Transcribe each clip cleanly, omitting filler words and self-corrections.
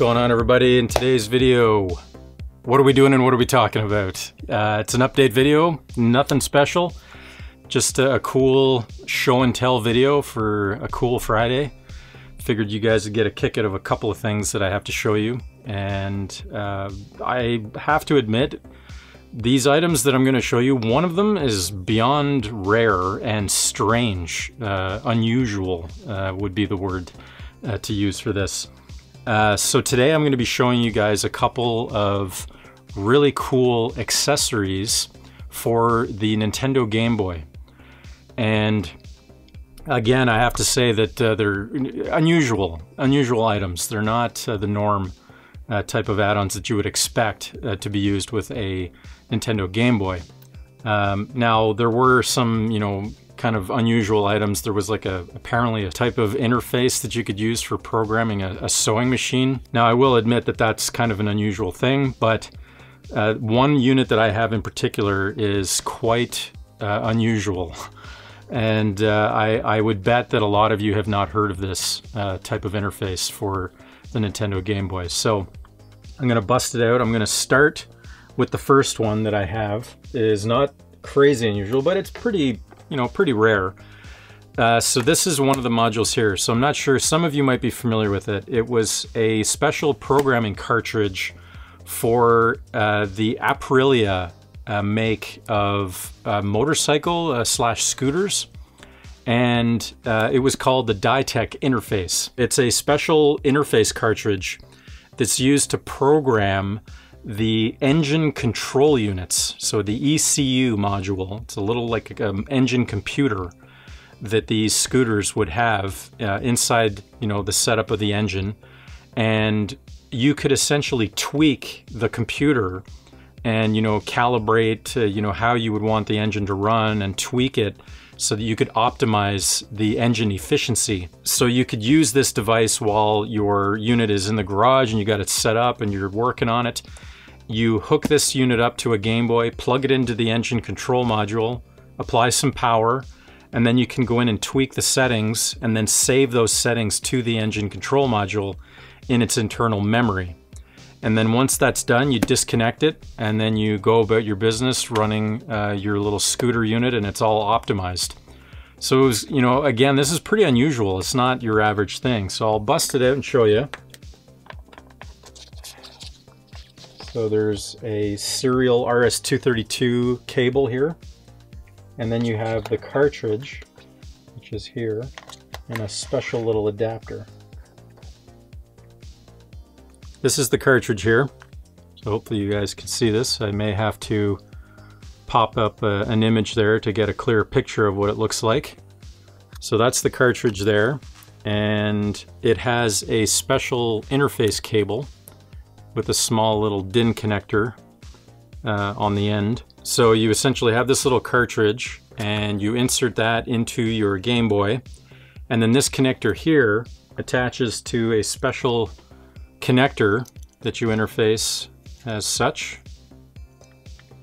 going on, everybody? In today's video, what are we doing and what are we talking about? It's an update video, nothing special, just a cool show and tell video for a cool Friday. Figured you guys would get a kick out of a couple of things that I have to show you. And I have to admit, these items that I'm going to show you, one of them is beyond rare and strange. Unusual would be the word to use for this. So today I'm going to be showing you guys a couple of really cool accessories for the Nintendo Game Boy. And again, I have to say that they're unusual items. They're not the norm type of add-ons that you would expect to be used with a Nintendo Game Boy. Now, there were some, you know, kind of unusual items. There was like apparently a type of interface that you could use for programming a sewing machine. Now, I will admit that that's kind of an unusual thing, but one unit that I have in particular is quite unusual. And I would bet that a lot of you have not heard of this type of interface for the Nintendo Game Boy. So I'm gonna bust it out. I'm gonna start with the first one that I have. It is not crazy unusual, but it's pretty, you know, pretty rare. So this is one of the modules here. So I'm not sure, some of you might be familiar with it. It was a special programming cartridge for the Aprilia make of motorcycle slash scooters. And it was called the DITECH Interface. It's a special interface cartridge that's used to program the engine control units. So the ECU module, it's a little like an engine computer that these scooters would have inside, you know, the setup of the engine. And you could essentially tweak the computer and, you know, calibrate, you know, how you would want the engine to run and tweak it so that you could optimize the engine efficiency. So you could use this device while your unit is in the garage and you got it set up and you're working on it. You hook this unit up to a Game Boy, plug it into the engine control module, apply some power, and then you can go in and tweak the settings and then save those settings to the engine control module in its internal memory. And then once that's done, you disconnect it and then you go about your business running your little scooter unit, and it's all optimized. So it was, you know, again, this is pretty unusual. It's not your average thing. So I'll bust it out and show you. So there's a serial RS-232 cable here. And then you have the cartridge, which is here, and a special little adapter. This is the cartridge here, so hopefully you guys can see this. I may have to pop up an image there to get a clearer picture of what it looks like. So that's the cartridge there, and it has a special interface cable with a small little DIN connector on the end. So you essentially have this little cartridge, and you insert that into your Game Boy, and then this connector here attaches to a special connector that you interface as such.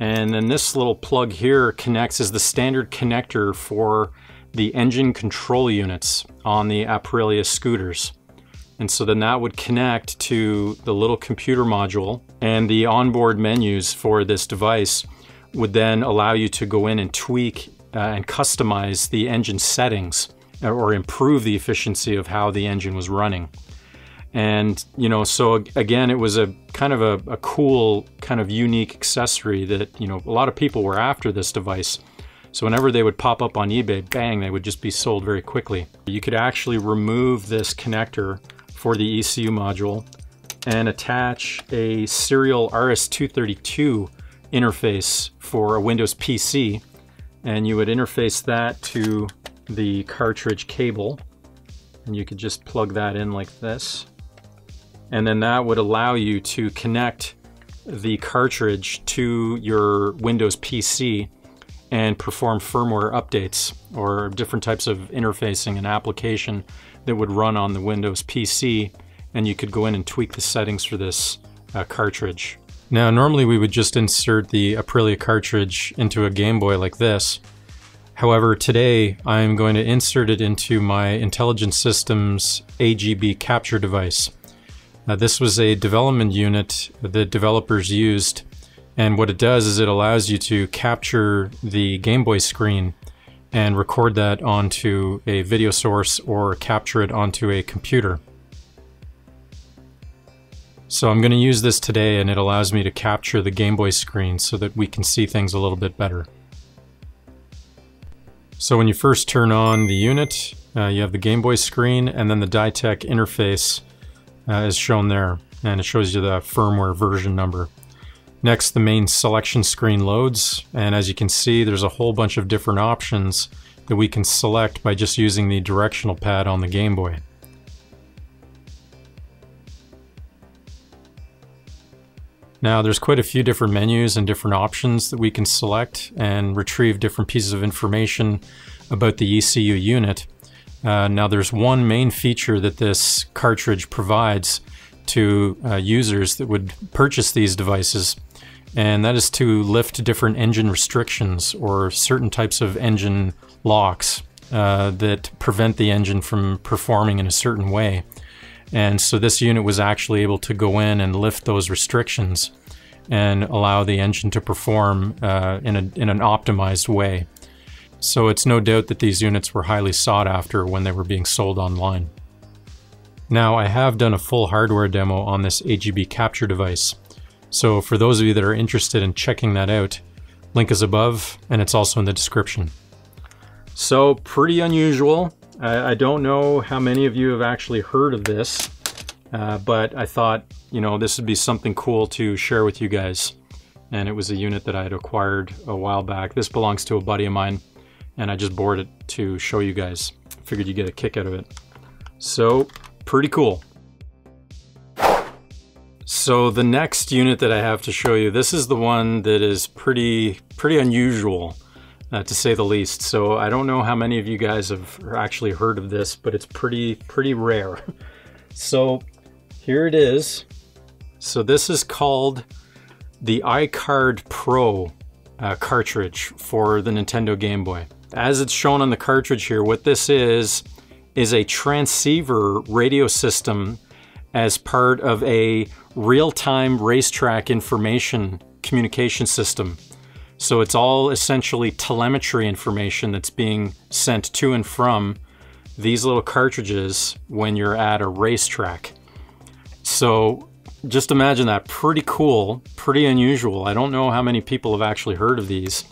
And then this little plug here connects as the standard connector for the engine control units on the Aprilia scooters. And so then that would connect to the little computer module, and the onboard menus for this device would then allow you to go in and tweak and customize the engine settings or improve the efficiency of how the engine was running. And, you know, so again, it was a kind of a cool, kind of unique accessory that, you know, a lot of people were after this device. So whenever they would pop up on eBay, bang, they would just be sold very quickly. You could actually remove this connector for the ECU module and attach a serial RS-232 interface for a Windows PC. And you would interface that to the cartridge cable. And you could just plug that in like this. And then that would allow you to connect the cartridge to your Windows PC and perform firmware updates or different types of interfacing and application that would run on the Windows PC. And you could go in and tweak the settings for this cartridge. Now, normally we would just insert the Aprilia cartridge into a Game Boy like this. However, today I'm going to insert it into my Intelligent Systems AGB capture device. This was a development unit the developers used, and what it does is it allows you to capture the Game Boy screen and record that onto a video source or capture it onto a computer. So I'm going to use this today, and it allows me to capture the Game Boy screen so that we can see things a little bit better. So when you first turn on the unit, you have the Game Boy screen, and then the DITECH interface is shown there, and it shows you the firmware version number. Next, the main selection screen loads, and as you can see, there's a whole bunch of different options that we can select by just using the directional pad on the Game Boy. Now, there's quite a few different menus and different options that we can select and retrieve different pieces of information about the ECU unit. Now, there's one main feature that this cartridge provides to users that would purchase these devices, and that is to lift different engine restrictions or certain types of engine locks that prevent the engine from performing in a certain way. And so this unit was actually able to go in and lift those restrictions and allow the engine to perform in an optimized way. So it's no doubt that these units were highly sought after when they were being sold online. Now, I have done a full hardware demo on this AGB capture device. So for those of you that are interested in checking that out, link is above, and it's also in the description. So pretty unusual. I don't know how many of you have actually heard of this, but I thought, you know, this would be something cool to share with you guys. And it was a unit that I had acquired a while back. This belongs to a buddy of mine, and I just bought it to show you guys. I figured you'd get a kick out of it. So pretty cool. So the next unit that I have to show you, this is the one that is pretty unusual, to say the least. So I don't know how many of you guys have actually heard of this, but it's pretty rare. So here it is. So this is called the iCard Pro cartridge for the Nintendo Game Boy. As it's shown on the cartridge here, what this is a transceiver radio system as part of a real-time racetrack information communication system. So it's all essentially telemetry information that's being sent to and from these little cartridges when you're at a racetrack. So just imagine that. Pretty cool, pretty unusual. I don't know how many people have actually heard of these,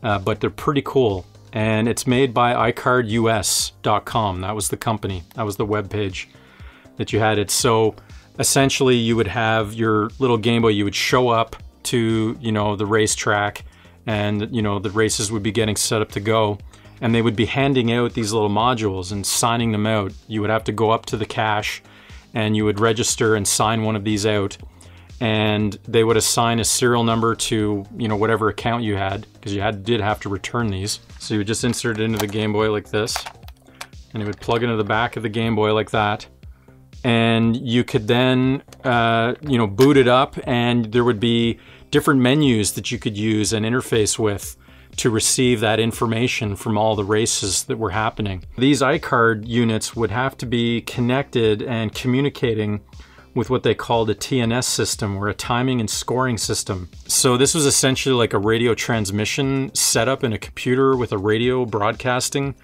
but they're pretty cool. And it's made by iCardUS.com. That was the company, that was the webpage that you had it. So essentially you would have your little Game Boy, you would show up to, you know, the racetrack, and, you know, the races would be getting set up to go, and they would be handing out these little modules and signing them out. You would have to go up to the cache and you would register and sign one of these out, and they would assign a serial number to, you know, whatever account you had, because you did have to return these. So you would just insert it into the Game Boy like this, and it would plug into the back of the Game Boy like that. And you could then, you know, boot it up, and there would be different menus that you could use and interface with to receive that information from all the races that were happening. These iCard units would have to be connected and communicating with what they called a TNS system, or a timing and scoring system. So this was essentially like a radio transmission set up in a computer with a radio broadcasting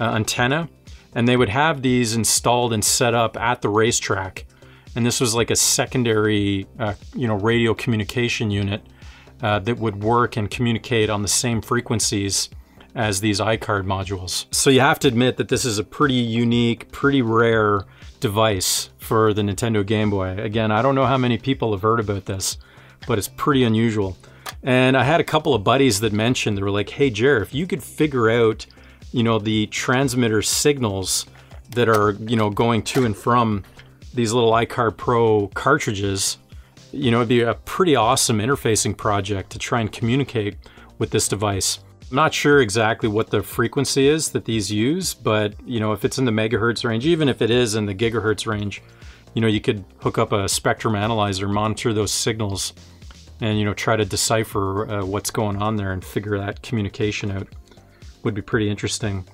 antenna. And they would have these installed and set up at the racetrack. And this was like a secondary, you know, radio communication unit that would work and communicate on the same frequencies as these iCard modules. So you have to admit that this is a pretty unique, pretty rare device for the Nintendo Game Boy. Again, I don't know how many people have heard about this, but it's pretty unusual. And I had a couple of buddies that mentioned, they were like, hey, Jer, if you could figure out, you know, the transmitter signals that are, you know, going to and from these little iCard Pro cartridges, you know, it'd be a pretty awesome interfacing project to try and communicate with this device. I'm not sure exactly what the frequency is that these use, but, you know, if it's in the megahertz range, even if it is in the gigahertz range, you know, you could hook up a spectrum analyzer, monitor those signals, and, you know, try to decipher what's going on there and figure that communication out. Would be pretty interesting.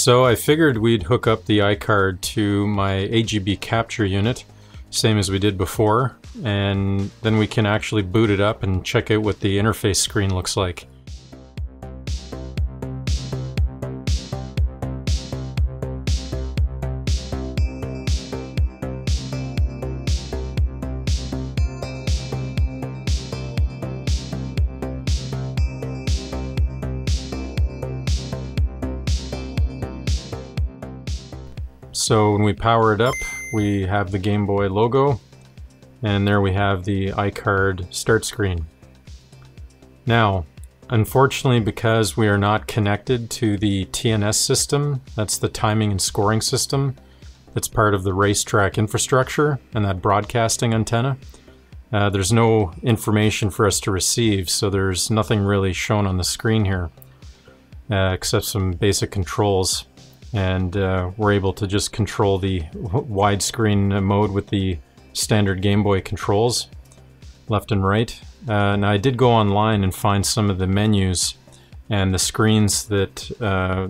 So I figured we'd hook up the iCard to my AGB capture unit, same as we did before, and then we can actually boot it up and check out what the interface screen looks like. So when we power it up, we have the Game Boy logo, and there we have the iCard start screen. Now, unfortunately, because we are not connected to the TNS system, that's the timing and scoring system, that's part of the racetrack infrastructure and that broadcasting antenna, there's no information for us to receive, so there's nothing really shown on the screen here, except some basic controls. And we're able to just control the widescreen mode with the standard Game Boy controls, left and right. Now I did go online and find some of the menus and the screens that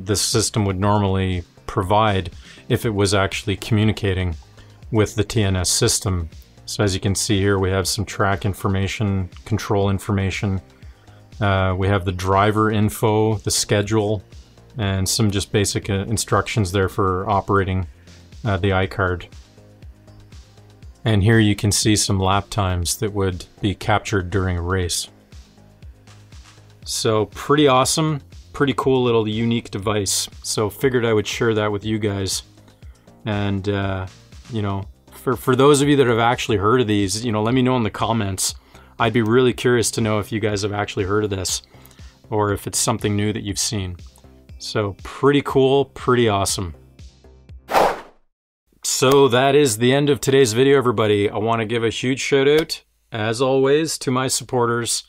this system would normally provide if it was actually communicating with the TNS system. So as you can see here, we have some track information, control information. We have the driver info, the schedule, and some just basic instructions there for operating the iCard. And here you can see some lap times that would be captured during a race. So pretty awesome, pretty cool little unique device. So figured I would share that with you guys. And you know, for those of you that have actually heard of these, you know, let me know in the comments. I'd be really curious to know if you guys have actually heard of this or if it's something new that you've seen. So pretty cool, pretty awesome. So that is the end of today's video, everybody. I want to give a huge shout out, as always, to my supporters.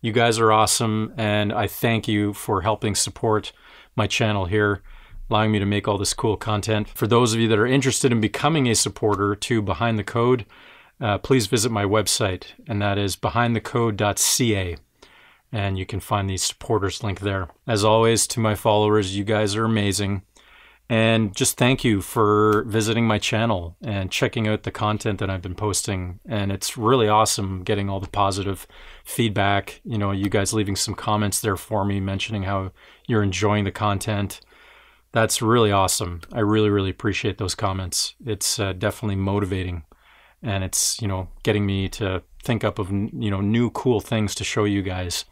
You guys are awesome, and I thank you for helping support my channel here, allowing me to make all this cool content. For those of you that are interested in becoming a supporter to Behind the Code, please visit my website, and that is behindthecode.ca. And you can find the supporters link there. As always, to my followers, you guys are amazing. And just thank you for visiting my channel and checking out the content that I've been posting. And it's really awesome getting all the positive feedback. You know, you guys leaving some comments there for me, mentioning how you're enjoying the content. That's really awesome. I really, really appreciate those comments. It's definitely motivating. And it's, you know, getting me to think up of, you know, new cool things to show you guys.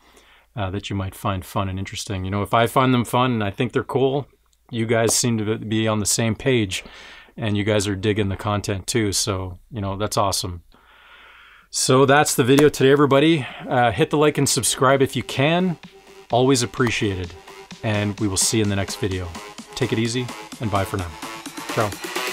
That you might find fun and interesting. You know, if I find them fun and I think they're cool, you guys seem to be on the same page and you guys are digging the content too. So, you know, that's awesome. So that's the video today, everybody. Hit the like and subscribe if you can. Always appreciated. And we will see you in the next video. Take it easy and bye for now. Ciao.